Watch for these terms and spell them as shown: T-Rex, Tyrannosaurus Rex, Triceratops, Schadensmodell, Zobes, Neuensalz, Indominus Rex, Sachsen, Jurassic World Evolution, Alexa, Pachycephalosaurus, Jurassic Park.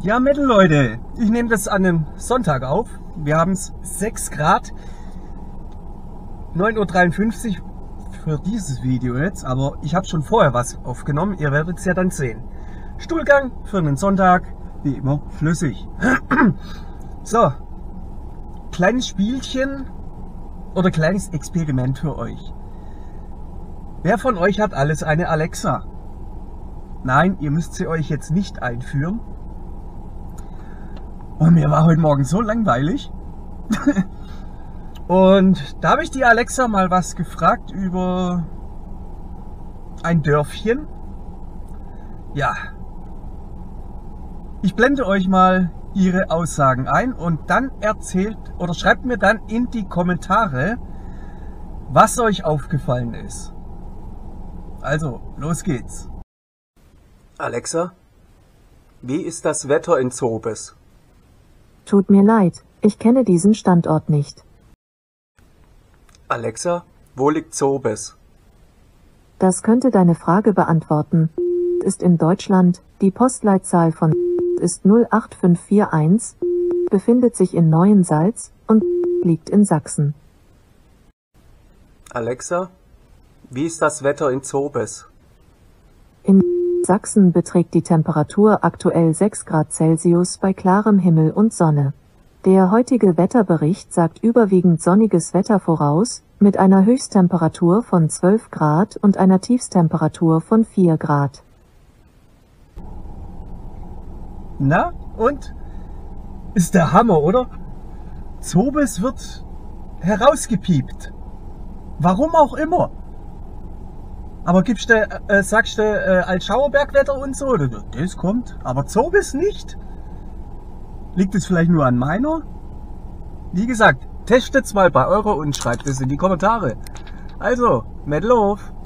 Ja, Metal Leute, ich nehme das an einem Sonntag auf. Wir haben es 6 Grad, 9:53 Uhr für dieses Video jetzt, aber ich habe schon vorher was aufgenommen, ihr werdet es ja dann sehen. Stuhlgang für einen Sonntag, wie immer flüssig. So, kleines Spielchen oder kleines Experiment für euch. Wer von euch hat alles eine Alexa? Nein, ihr müsst sie euch jetzt nicht einführen. Und mir war heute Morgen so langweilig. Und da habe ich die Alexa mal was gefragt über ein Dörfchen. Ja, ich blende euch mal ihre Aussagen ein und dann erzählt oder schreibt mir dann in die Kommentare, was euch aufgefallen ist. Also, los geht's. Alexa, wie ist das Wetter in Zobes? Tut mir leid, ich kenne diesen Standort nicht. Alexa, wo liegt Zobes? Das könnte deine Frage beantworten. Ist in Deutschland, die Postleitzahl von ist 08541, befindet sich in Neuensalz und liegt in Sachsen. Alexa, wie ist das Wetter in Zobes? In Sachsen beträgt die Temperatur aktuell 6 Grad Celsius bei klarem Himmel und Sonne. Der heutige Wetterbericht sagt überwiegend sonniges Wetter voraus, mit einer Höchsttemperatur von 12 Grad und einer Tiefstemperatur von 4 Grad. Na, und? Ist der Hammer, oder? Zobes wird herausgepiept. Warum auch immer. Aber sagst du als Schauerbergwetter und so, das kommt. Aber Zobes nicht. Liegt es vielleicht nur an meiner? Wie gesagt, testet's mal bei eurer und schreibt es in die Kommentare. Also, Metal auf!